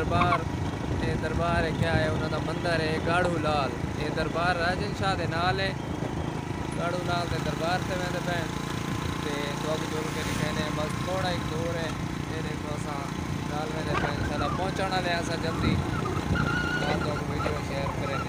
दरबार ये दरबार है क्या है उन्होंने मंदिर है गाड़ू लाल। ये दरबार राजन शाह के नाल है। गाड़ू लाल के दरबार से मैं भैन तो दुख जुड़ के कहने बस थोड़ा ही दूर है। ये देखो असा नाल में इंशाल्लाह पहुँचने वाले असा जल्दी। वीडियो शेयर करें।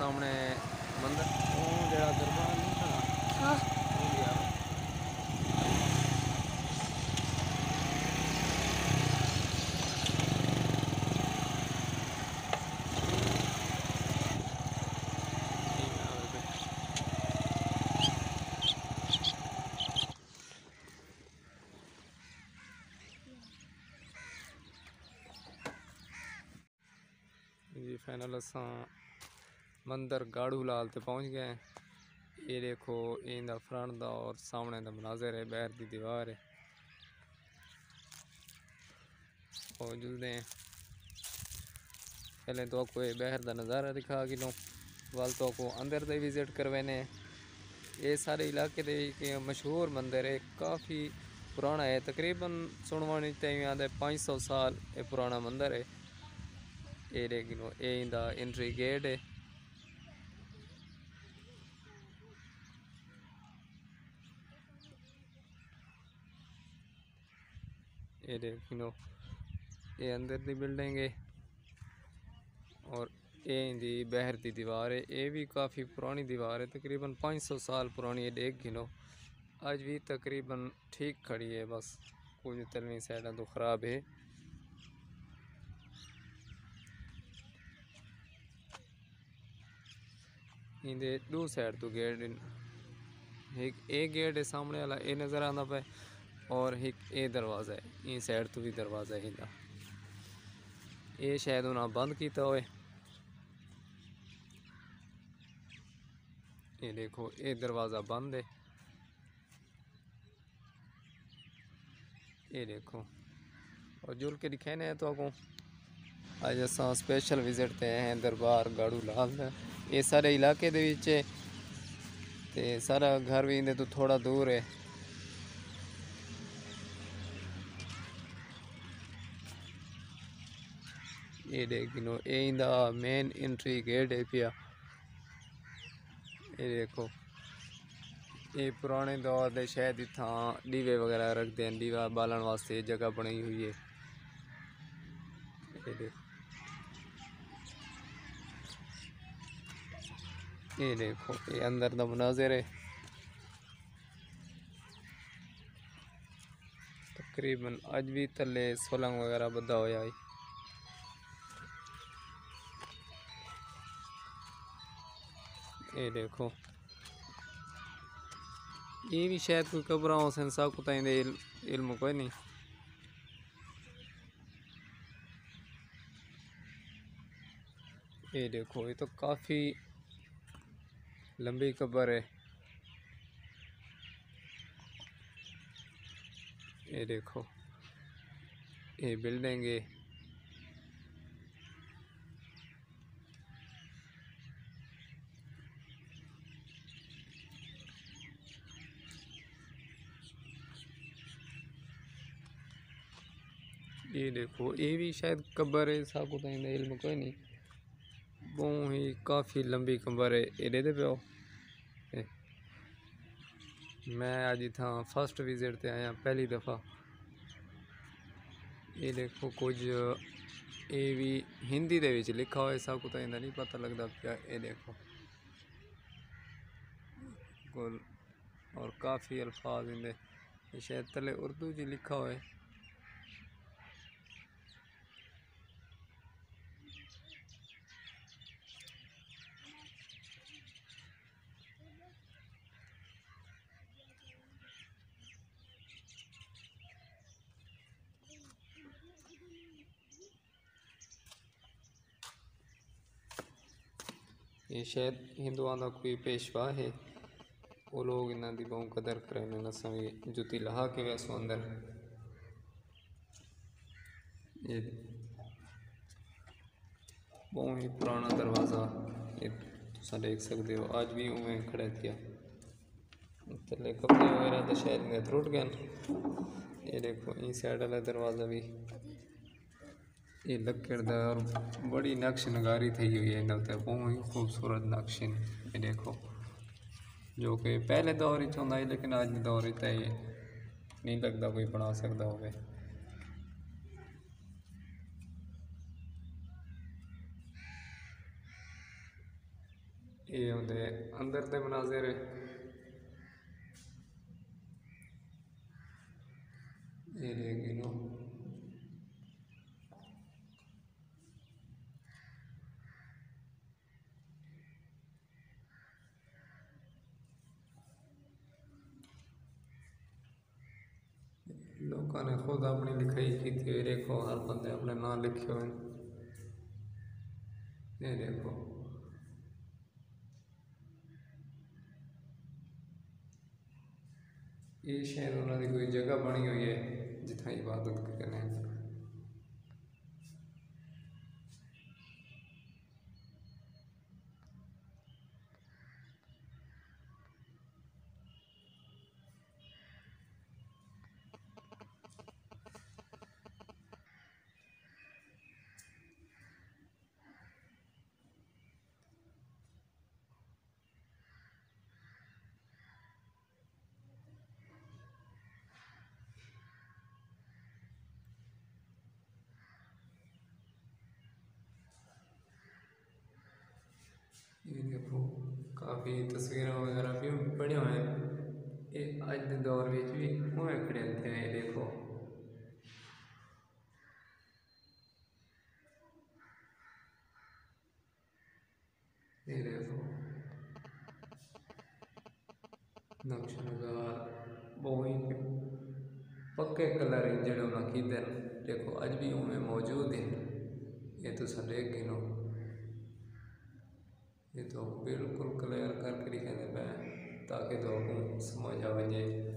सामने मंदिर जरा दरबार नहीं था। हाँ जी फाइनल असा मंदिर गाड़ू लाल ते पहुँच गए। ये देखो इंदा फ्रंट दा और सामने दा मनाजर है। बैर की दीवार है और जुलते हैं पहले तो आपको बैर का नज़ारा दिखा कि लो वाल तो आपको अंदर से विजिट करवाने। ये सारे इलाके के मशहूर मंदिर है। काफ़ी पुराना है, तकरीबन सुनवानी आते 500 साल ये पुराना मंदिर है। ये लेकिन ये इंदा एंट्री गेट है। ये देखो ये अंदर की बिल्डिंग है और ये इनकी बाहर की दीवार है। ये भी काफ़ी पुरानी दीवार है, तकरीबन 500 साल पुरानी है। देख गिनो आज भी तकरीबन ठीक खड़ी है, बस कुछ तलवी साइड तो ख़राब है। इनके दो साइड तो गेट एक गेट है सामने वाला ये नज़र आता पे और एक ये दरवाज़ा है। इस साइड तो भी दरवाज़ा है इनका। ये शायद उन्हें बंद किया हो। ये देखो ये दरवाज़ा बंद है। ये देखो और जुल के दिखाने हैं तो आपको आज ऐसा स्पेशल विजिट ते हैं दरबार गाड़ू लाल। ये सारे इलाके दे विच है ते सारा घर भी इनके तो थोड़ा दूर है। ये देखो ये इंदा मेन एंट्री गेट है पिया। ये देखो ये पुराने दौर के शायद इतना दीवे वगैरह रखते हैं, दीवा बालन वास्ते जगह बनी हुई है। ये देखो ये अंदर का मुनाजिर है। तकरीबन आज भी थले सोलंग वगैरह बदा होया है। ये देखो ये भी शायद कोई कब्र हो संसा को इल्म कोई नहीं। ये देखो ये तो काफ़ी लंबी कब्र है। ये देखो ये बिल्डिंग है। ये देखो ये भी शायद कब्र है, सबको तो इल्म कोई नहीं। बहुत ही काफ़ी लंबी कब्र है। ये देते पे हो मैं आज इतना फर्स्ट विजिट पे आया पहली दफ़ा। ये देखो कुछ ये भी हिंदी दे विच लिखा हो, सबको तो नहीं पता लगता क्या। ये देखो और काफ़ी अल्फाज इनके शायद तले उर्दू जी लिखा हो। ये शायद हिंदुओं का कोई पेशवा है। वो लोग इन्हों की बहुत कदर करें। असा भी जुती लहा के वैसो अंदर ये बहुत ही पुराना दरवाज़ा ये तुसा देख सकते हो, आज भी उमें खड़ा किया। थले कपड़े वगैरह तो शायद इन्हें त्रुट गए। ये देखो ई साइड वाला दरवाज़ा भी ये लकड़ दा और बड़ी नक्श नगारी थी हुई है। इन्होंने बहुत ही खूबसूरत नक्श ये देखो, जो कि पहले दौर च होंदा है लेकिन आज के दौर च ये नहीं लगता कोई बना सकता होवे। ये होंदे अंदर के मनाजिर। ये देखो लोगों ने खुद अपनी लिखाई की थी। ये देखो हर बंदे अपने नाम लिखे हुए। ये देखो ये शायद उन्होंने कोई जगह बनी हुई है जिथा इबादत करने। ये देखो काफ़ी तस्वीर वगैरह भी बने हुए हैं। ये अज के दौर में भी उमें खड़े होते हैं। देखो ये देखो नक्श नगार बहुत पक्के कलर जो उन्हें कीते हैं। देखो अज भी उमें मौजूद हैं। ये तो सब देख गिनो, ये तो बिल्कुल क्लियर करके लिखने पे ताकि लोगों को समझ आ जाए।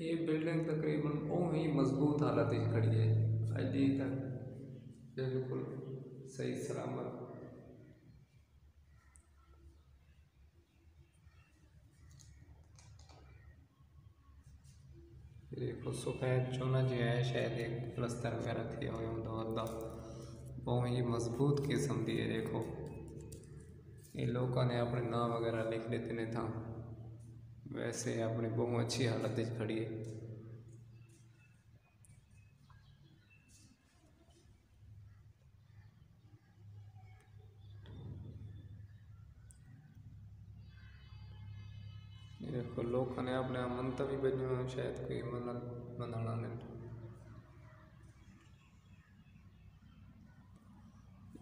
ये बिल्डिंग तकरीबन बहुत ही मजबूत हालत में खड़ी है, अभी तक बिल्कुल सही सलामत। देखो सफेद चूना जो है शायद एक प्लस्तर वगैरह थी हुए होंदा, बहुत ही मजबूत किस्म की है। देखो ये लोगों ने अपने नाम वगैरह लिख लेते ने था। वैसे अपनी बहुत अच्छी हालत में खड़ी है। देखो लोगों ने अपने मनता भी बनी, शायद कोई मन्नत मनाना नहीं।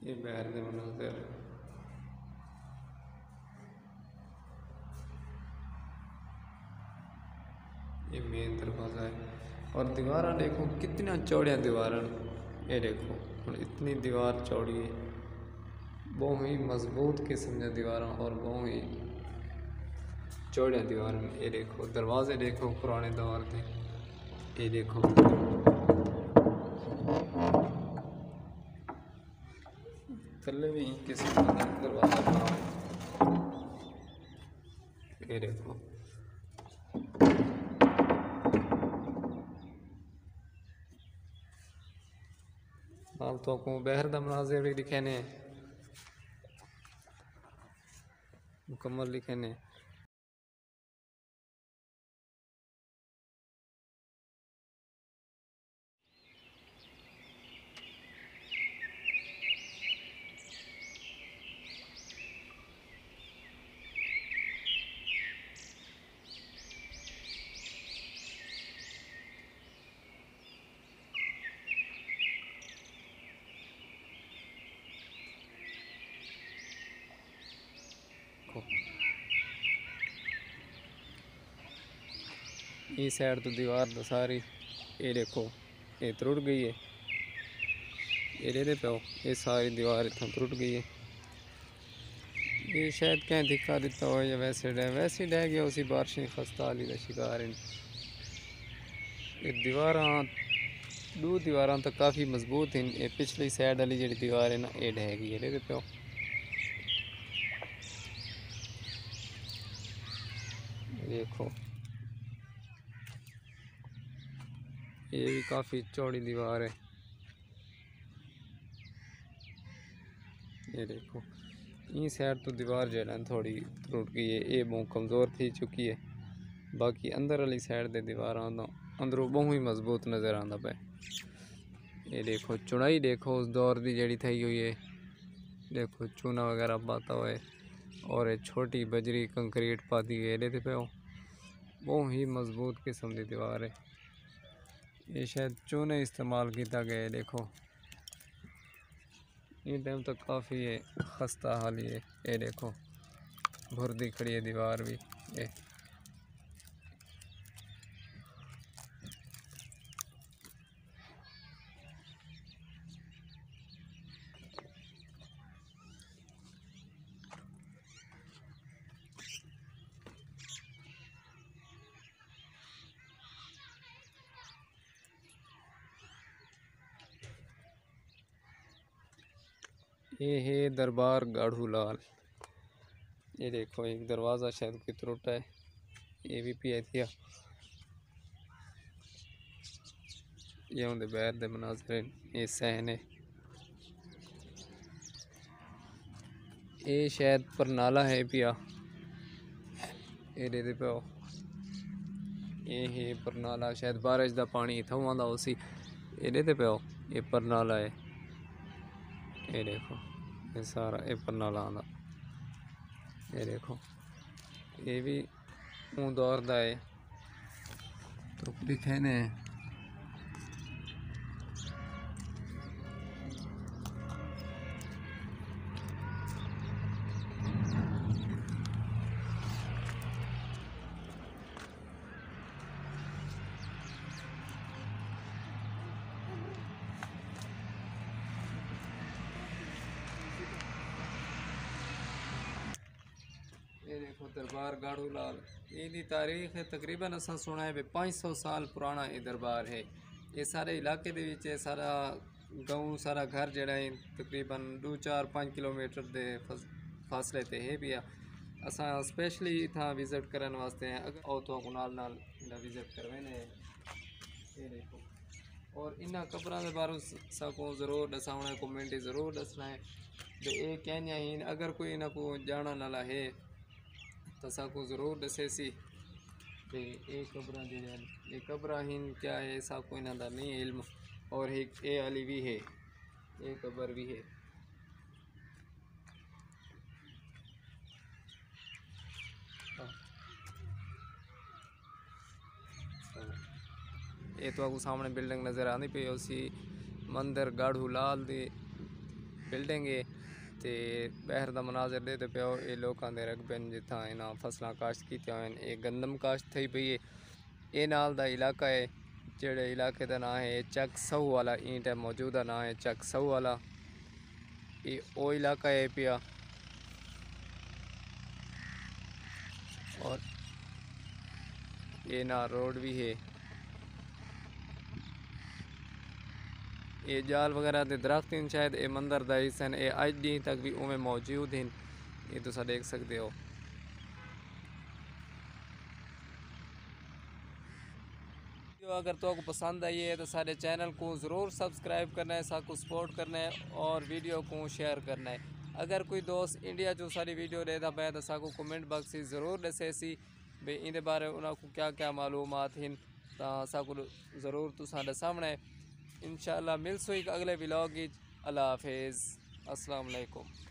ये बाहर के मंदिर ये मेन दरवाज़ा है और दीवार देखो कितना चौड़िया दीवार ये देखो, और इतनी दीवार चौड़ी है, बहुत ही मजबूत किस्म की दीवारों और बहुत ही चौड़िया दीवार में। ये देखो दरवाजे देखो पुराने दौर के, ये देखो तल्ले भी किस्म का दरवाज़ा बना है। ये देखो आप तो आपको बहर का मनाजिर भी दिखाने मुकम्मल दिखाने। इस साइड तो दीवार तो सारी ये देखो ये त्रुट गई है, ये दे पाओ ये सारी दीवार इतना त्रुट गई है। ये शायद कहीं दिखा देता हो या वैसे रह गया उसी बारिश खस्ता अली का शिकार। ये दीवार दो दीवार तो काफ़ी मजबूत हैं। ये पिछली साइड वाली जी दीवार है ना ये ढह गई है, ये पाओ देखो ये भी काफ़ी चौड़ी दीवार है। ये देखो इस साइड तो दीवार जो है ना थोड़ी त्रुट गई है, ये बहुत कमज़ोर थी चुकी है। बाकी अंदर वाली साइड के दीवार तो अंदरों बहुत ही मजबूत नज़र आता पे। ये देखो चुनाई देखो उस दौर की जड़ी थी हुई है, देखो चूना वगैरह पाता हुआ है और एक छोटी बजरी कंक्रीट पाती है। ये पे बहुत ही मजबूत किस्म की दीवार है। ये शायद चूने इस्तेमाल किया गया है। देखो ये टाइम तो काफ़ी खस्ता हाल है। ये देखो भुरदी खड़ी है दीवार भी। ये है दरबार गाढ़ू लाल। ये देखो एक दरवाज़ा शायद की त्रुट है, ये भी पिया थिया। ये होंगे बैर दे मनाजर, ये सहन है, ये शायद पर नाला है पिया। ये दे पाओ ये है पर नाला, शायद बारिश का पानी इतों आता उसी। ये दे पाओ ये पर नाला है। ये देखो ये सारा ये पन्ना लादा। ये देखो ये भी ऊँ दौर दा है तो दिखे ने। ये देखो दरबार गाढ़ू लाल, इसकी तारीख तकरीबन असा सुना है 500 साल पुराना ये दरबार है। ये सारे इलाके दे विच सारा गाँव सारा घर जड़ा है तकरीबन 2-4-5 किलोमीटर के फासले ते है भी। असा स्पेशली इतना विजिट करने वास्ते अगर आओ तो नाल विजिट करवाने। ये देखो और इन्हों कब्रों के बारे में जरूर दसा होना, कमेंट जरूर दसना है तो ये कहनिया ही अगर कोई इन्हों को जाना नाला है तो सबको जरूर दसे सी। ये कब्र ये कब्र ही क्या है सबको इन्हों नहीं इल्म। और एक ए अली भी है, ये कब्र भी है। ये तो आपको सामने बिल्डिंग नज़र आनी पे उसी मंदिर गाढ़ू लाल दी बिल्डिंग है। तो बहर का मनाजर देते पे हो, ये लोग रकबे जितना इन्हें फसलों काश्त की गंदम काश्त थी पई है। ये नाल दा इलाका है जेड़े इलाके का नाम है चक सऊ वाला, इंट मौजूदा नाम है चक सऊ वाला। ये वो इलाका है पिया। और ये ना रोड भी है, ये जाल वगैरह के दरख्त हैं शायद, ये मंदिर का हिस्सा हैं, ये अज दिन तक भी उमें मौजूद हैं, ये तुम देख सकते हो। अगर तो आपको पसंद आई है तो सारे चैनल को ज़रूर सब्सक्राइब करना है, सबको सपोर्ट करना है और वीडियो को शेयर करना है। अगर कोई दोस्त इंडिया जो सारी वीडियो देखता पाया तो सबको कमेंट बॉक्स से ज़रूर दसेसी भाई इन बारे उनको क्या क्या मालूमात हैं, तो सबको ज़रूर तुसाडे सामने इंशाल्लाह मिलसुई अगले व्लॉग। अल्लाह हाफिज़, अस्सलाम वालेकुम।